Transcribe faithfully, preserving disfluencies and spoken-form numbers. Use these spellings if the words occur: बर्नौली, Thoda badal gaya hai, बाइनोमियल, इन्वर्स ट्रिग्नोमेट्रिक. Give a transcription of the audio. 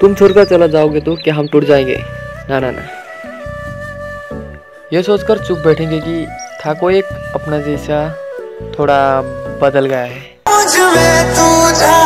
तुम छोड़कर चला जाओगे तो क्या हम टूट जाएंगे? ना ना ना। यह सोचकर चुप बैठेंगे कि था कोई एक अपना जैसा थोड़ा बदल गया है।